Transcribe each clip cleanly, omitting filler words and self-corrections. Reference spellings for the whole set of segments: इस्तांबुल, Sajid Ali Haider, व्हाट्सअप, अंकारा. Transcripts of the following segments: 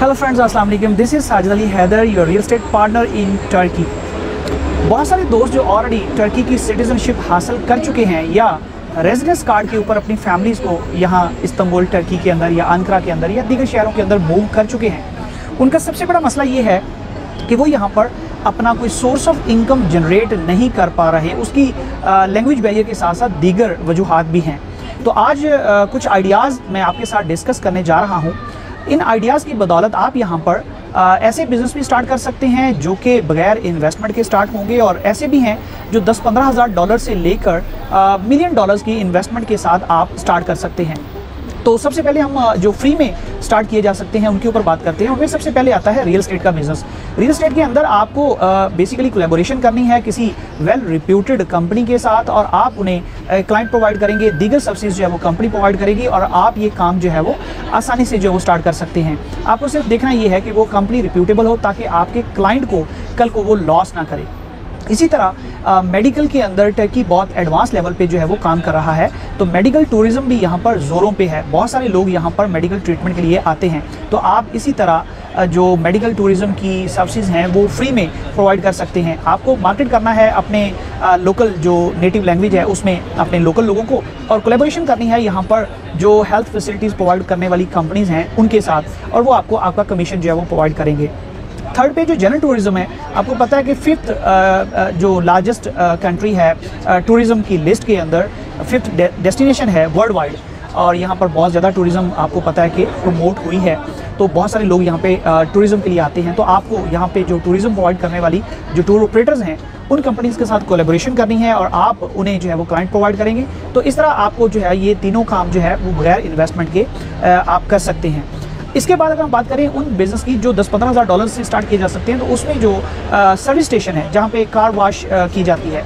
Hello friends, अस्सलाम वालेकुम। This is Sajid Ali Haider, your real estate partner in Turkey. बहुत सारे दोस्त जो ऑलरेडी टर्की की सिटीजनशिप हासिल कर चुके हैं या रेजिडेंस कार्ड के ऊपर अपनी फैमिलीज़ को यहाँ इस्तांबुल टर्की के अंदर या अंकारा के अंदर या दीगर शहरों के अंदर मूव कर चुके हैं, उनका सबसे बड़ा मसला ये है कि वो यहाँ पर अपना कोई सोर्स ऑफ इनकम जनरेट नहीं कर पा रहे। उसकी लैंग्वेज बैरियर के साथ साथ दीगर वजूहात भी हैं। तो आज कुछ आइडियाज़ मैं आपके साथ डिस्कस करने जा रहा हूँ। इन आइडियाज़ की बदौलत आप यहाँ पर ऐसे बिज़नेस भी स्टार्ट कर सकते हैं जो कि बगैर इन्वेस्टमेंट के स्टार्ट होंगे, और ऐसे भी हैं जो 10-15 हज़ार डॉलर से लेकर मिलियन डॉलर्स की इन्वेस्टमेंट के साथ आप स्टार्ट कर सकते हैं। तो सबसे पहले हम जो फ्री में स्टार्ट किए जा सकते हैं उनके ऊपर बात करते हैं। उनमें सबसे पहले आता है रियल एस्टेट का बिज़नेस। रियल एस्टेट के अंदर आपको बेसिकली कोलैबोरेशन करनी है किसी वेल रिप्यूटेड कंपनी के साथ, और आप उन्हें क्लाइंट प्रोवाइड करेंगे, दीगर सर्विसेज जो है वो कंपनी प्रोवाइड करेगी, और आप ये काम जो है वो आसानी से जो है वो स्टार्ट कर सकते हैं। आपको सिर्फ देखना ये है कि वो कंपनी रिप्यूटेबल हो ताकि आपके क्लाइंट को कल को वो लॉस ना करे। इसी तरह मेडिकल के अंदर टर्की बहुत एडवांस लेवल पे जो है वो काम कर रहा है, तो मेडिकल टूरिज़्म भी यहाँ पर ज़ोरों पे है। बहुत सारे लोग यहाँ पर मेडिकल ट्रीटमेंट के लिए आते हैं, तो आप इसी तरह जो मेडिकल टूरिज़्म की सर्विसेज हैं वो फ्री में प्रोवाइड कर सकते हैं। आपको मार्केट करना है अपने लोकल जो नेटिव लैंग्वेज है उसमें अपने लोकल लोगों को, और कोलैबोरेशन करनी है यहाँ पर जो हेल्थ फैसिलिटीज़ प्रोवाइड करने वाली कंपनीज़ हैं उनके साथ, और वो आपको आपका कमीशन जो है वो प्रोवाइड करेंगे। थर्ड पे जो जनरल टूरिज़्म है, आपको पता है कि 5th जो लार्जेस्ट कंट्री है टूरिज़्म की लिस्ट के अंदर 5th डेस्टिनेशन है वर्ल्ड वाइड, और यहाँ पर बहुत ज़्यादा टूरिज़्म आपको पता है कि प्रमोट हुई है, तो बहुत सारे लोग यहाँ पे टूरिज़्म के लिए आते हैं। तो आपको यहाँ पे जो टूरिज़्म प्रोवाइड करने वाली जो टूर ऑपरेटर्स हैं उन कंपनीज़ के साथ कोलैबोरेशन करनी है, और आप उन्हें जो है वो क्लाइंट प्रोवाइड करेंगे। तो इस तरह आपको जो है ये तीनों काम जो है वो बगैर इन्वेस्टमेंट के आप कर सकते हैं। इसके बाद अगर हम बात करें उन बिज़नेस की जो 10-15 हज़ार डॉलर से स्टार्ट किए जा सकते हैं, तो उसमें जो सर्विस स्टेशन है जहाँ पे कार वॉश की जाती है,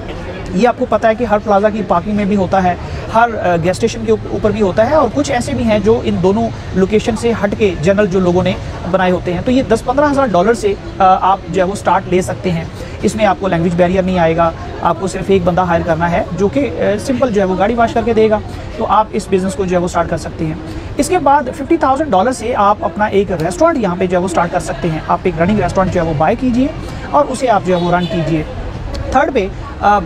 ये आपको पता है कि हर प्लाजा की पार्किंग में भी होता है, हर गैस स्टेशन के ऊपर भी होता है, और कुछ ऐसे भी हैं जो इन दोनों लोकेशन से हट के जनरल जो लोगों ने बनाए होते हैं। तो ये 10-15 हज़ार डॉलर से आप जो है वो स्टार्ट ले सकते हैं। इसमें आपको लैंग्वेज बैरियर नहीं आएगा, आपको सिर्फ एक बंदा हायर करना है जो कि सिंपल जो है वो गाड़ी वॉश करके देगा, तो आप इस बिज़नेस को जो है वो स्टार्ट कर सकते हैं। इसके बाद 50,000 डॉलर से आप अपना एक रेस्टोरेंट यहाँ पे जो है वो स्टार्ट कर सकते हैं। आप एक रनिंग रेस्टोरेंट जो है वो बाय कीजिए और उसे आप जो है वो रन कीजिए। थर्ड पे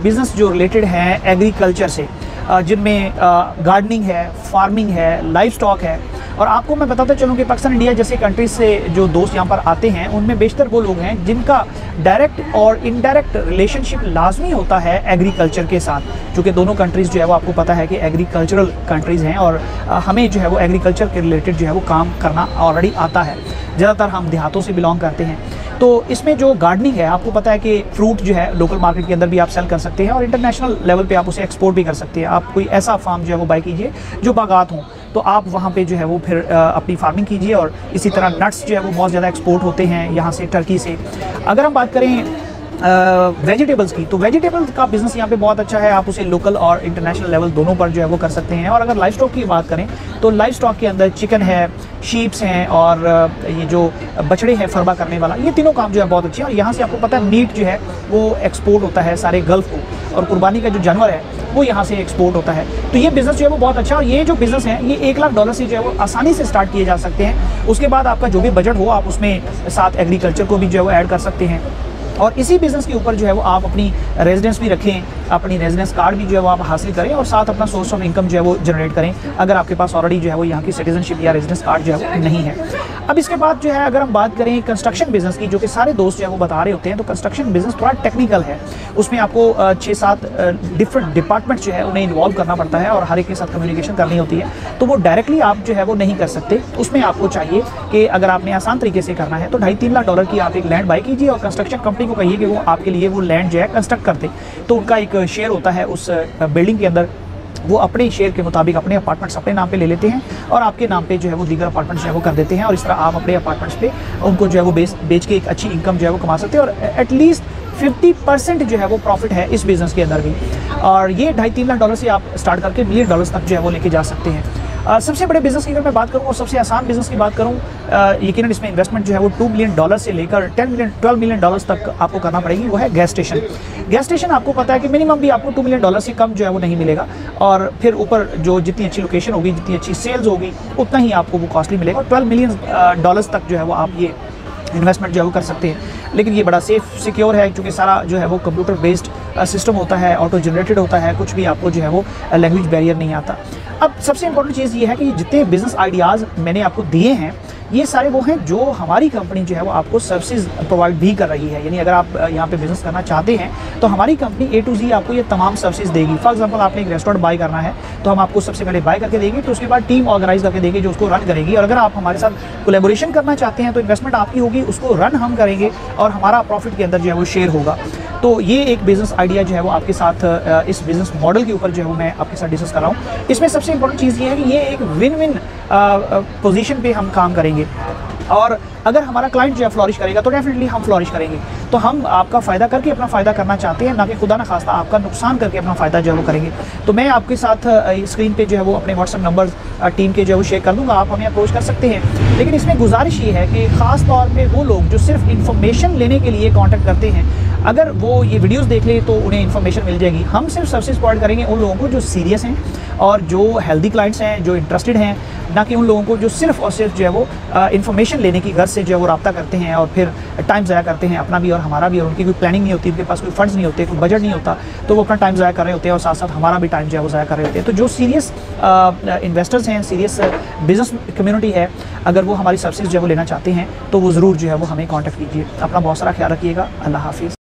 बिज़नेस जो रिलेटेड है एग्रीकल्चर से, जिनमें गार्डनिंग है, फार्मिंग है, लाइव स्टॉक है, और आपको मैं बताता चलूँ कि पाकिस्तान, इंडिया जैसे कंट्रीज से जो दोस्त यहाँ पर आते हैं उनमें बेशतर वो लोग हैं जिनका डायरेक्ट और इनडायरेक्ट रिलेशनशिप लाजमी होता है एग्रीकल्चर के साथ, क्योंकि दोनों कंट्रीज़ जो है वो आपको पता है कि एग्रीकल्चरल कंट्रीज़ हैं, और हमें जो है वो एग्रीकल्चर के रिलेटेड जो है वो काम करना ऑलरेडी आता है। ज़्यादातर हम देहातों से बिलोंग करते हैं, तो इसमें जो गार्डनिंग है आपको पता है कि फ्रूट जो है लोकल मार्केट के अंदर भी आप सेल कर सकते हैं, और इंटरनेशनल लेवल पे आप उसे एक्सपोर्ट भी कर सकते हैं। आप कोई ऐसा फार्म जो है वो बाय कीजिए जो बागात हों, तो आप वहाँ पे जो है वो फिर अपनी फार्मिंग कीजिए। और इसी तरह नट्स जो है वो बहुत ज़्यादा एक्सपोर्ट होते हैं यहाँ से टर्की से। अगर हम बात करें वेजिटेबल्स की, तो वेजिटेबल का बिज़नेस यहाँ पे बहुत अच्छा है, आप उसे लोकल और इंटरनेशनल लेवल दोनों पर जो है वो कर सकते हैं। और अगर लाइव स्टॉक की बात करें तो लाइव स्टॉक के अंदर चिकन है, शीप्स हैं, और ये जो बछड़े हैं फरमा करने वाला, ये तीनों काम जो है बहुत अच्छे हैं। और यहाँ से आपको पता है मीट जो है वो एक्सपोर्ट होता है सारे गल्फ़ को, और कुर्बानी का जो जानवर है वो यहाँ से एक्सपोर्ट होता है, तो ये बिज़नेस जो है वो बहुत अच्छा है। और ये जो बिज़नेस है ये 1 लाख डॉलर से जो है वो आसानी से स्टार्ट किए जा सकते हैं। उसके बाद आपका जो भी बजट हो आप उसमें साथ एग्रीकल्चर को भी जो है वो ऐड कर सकते हैं, और इसी बिज़नेस के ऊपर जो है वो आप अपनी रेजिडेंस भी रखें, अपनी रेजिडेंस कार्ड भी जो है वो आप हासिल करें, और साथ अपना सोर्स ऑफ इनकम जो है वो जनरेट करें अगर आपके पास ऑलरेडी जो है वो यहाँ की सिटीजनशिप या रेजिडेंस कार्ड जो है वो नहीं है। अब इसके बाद जो है अगर हम बात करें कंस्ट्रक्शन बिज़नेस की, जो कि सारे दोस्त जो है वो बता रहे होते हैं, तो कंस्ट्रक्शन बिज़नेस थोड़ा टेक्निकल है, उसमें आपको 6-7 डिफरेंट डिपार्टमेंट जो है उन्हें इन्वॉल्व करना पड़ता है, और हर एक के साथ कम्युनिकेशन करनी होती है, तो वो डायरेक्टली आप जो है वो नहीं कर सकते। उसमें आपको चाहिए कि अगर आपने आसान तरीके से करना है तो 2.5-3 लाख डॉलर की आप एक लैंड बाय कीजिए, और कंस्ट्रक्शन कंपनी को कहिए कि वो आपके लिए वो लैंड जो है कंस्ट्रक्ट कर दे, तो उनका एक शेयर होता है उस बिल्डिंग के अंदर, वो अपने शेयर के मुताबिक अपने अपार्टमेंट्स अपने नाम पे ले लेते हैं, और आपके नाम पे जो है वो दीगर अपार्टमेंट्स जो है वो कर देते हैं, और इस तरह आप अपने अपार्टमेंट्स पे उनको जो है वो बेच के एक अच्छी इनकम जो है वो कमा सकते हैं। और एटलीस्ट 50% जो है वो प्रॉफिट है इस बिज़नेस के अंदर भी, और ये 2.5-3 लाख डॉलर से आप स्टार्ट करके मिलियन डॉलर्स तक जो है वो लेके जा सकते हैं। सबसे बड़े बिजनेस की अगर मैं बात करूँ और सबसे आसान बिजनेस की बात करूँ, यकीनन इसमें इन्वेस्टमेंट जो है वो $2 मिलियन से लेकर 12 मिलियन डॉलर्स तक आपको करना पड़ेगी। वो है गैस स्टेशन। गैस स्टेशन आपको पता है कि मिनिमम भी आपको $2 मिलियन से कम जो है वो नहीं मिलेगा, और फिर ऊपर जो जितनी अच्छी लोकेशन होगी, जितनी अच्छी सेल्स होगी, उतना ही आपको वो कॉस्टली मिलेगा। $12 मिलियन तक जो है वो आप ये इन्वेस्टमेंट जो है वो कर सकते हैं। लेकिन ये बड़ा सेफ सिक्योर है क्योंकि सारा जो है वो कंप्यूटर बेस्ड सिस्टम होता है, ऑटो जनरेटेड होता है, कुछ भी आपको जो है वो लैंग्वेज बैरियर नहीं आता। अब सबसे इंपॉर्टेंट चीज़ ये है कि जितने बिजनेस आइडियाज़ मैंने आपको दिए हैं ये सारे वो हैं जो हमारी कंपनी जो है वो आपको सर्विसेज प्रोवाइड भी कर रही है। यानी अगर आप यहाँ पे बिज़नेस करना चाहते हैं तो हमारी कंपनी A to Z आपको ये तमाम सर्विसेज देगी। फॉर एग्जांपल आपने एक रेस्टोरेंट बाय करना है तो हम आपको सबसे पहले बाय करके देंगे, तो उसके बाद टीम ऑर्गेनाइज करके देगी जो उसको रन करेगी। और अगर आप हमारे साथ कोलेबोरेशन करना चाहते हैं तो इन्वेस्टमेंट आपकी होगी, उसको रन हम करेंगे और हमारा प्रॉफिट के अंदर जो है वो शेयर होगा। तो ये एक बिज़नेस आइडिया जो है वो आपके साथ इस बिज़नेस मॉडल के ऊपर जो है वो मैं आपके साथ डिस्कस कर रहा हूँ। इसमें सबसे इंपॉर्टेंट चीज़ ये है कि ये एक विन विन पोजीशन पे हम काम करेंगे, और अगर हमारा क्लाइंट जो है फ्लॉरिश करेगा तो डेफिनेटली हम फ्लॉरिश करेंगे। तो हम आपका फ़ायदा करके अपना फ़ायदा करना चाहते हैं, ना कि खुदा ना खास्ता आपका नुकसान करके अपना फ़ायदा जो है वो करेंगे। तो मैं आपके साथ स्क्रीन पे जो है वो अपने व्हाट्सअप नंबर्स टीम के जो है वो शेयर कर दूंगा, आप हमें अप्रोच कर सकते हैं। लेकिन इसमें गुजारिश ये है कि ख़ास तौर पर वो लोग जो सिर्फ इन्फॉर्मेशन लेने के लिए कॉन्टैक्ट करते हैं, अगर वो ये वीडियोस देख ले तो उन्हें इन्फॉर्मेशन मिल जाएगी। हम सिर्फ सर्विसेज प्रोवाइड करेंगे उन लोगों को जो सीरियस हैं और जो हेल्दी क्लाइंट्स हैं, जो इंटरेस्टेड हैं, ना कि उन लोगों को जो सिर्फ और सिर्फ जो है वो इन्फॉर्मेशन लेने की गर्ज से जो है वो रब्ता करते हैं और फिर टाइम ज़ाया करते हैं, अपना भी और हमारा भी। और उनकी कोई प्लानिंग नहीं होती, उनके पास कोई फंड्स नहीं होते, कोई बजट नहीं होता, तो वो अपना टाइम ज़ाया कर रहे होते हैं और साथ साथ हमारा भी टाइम जो है वो ज़ाया कर रहे होते हैं। तो जो सीरियस इन्वेस्टर्स हैं, सीरियस बिजनेस कम्युनिटी है, अगर वो हमारी सर्विसेज जो है वो लेना चाहते हैं तो वो ज़रूर जो है वो हमें कॉन्टैक्ट कीजिए। अपना बहुत सारा ख्याल रखिएगा। अल्लाह हाफिज़।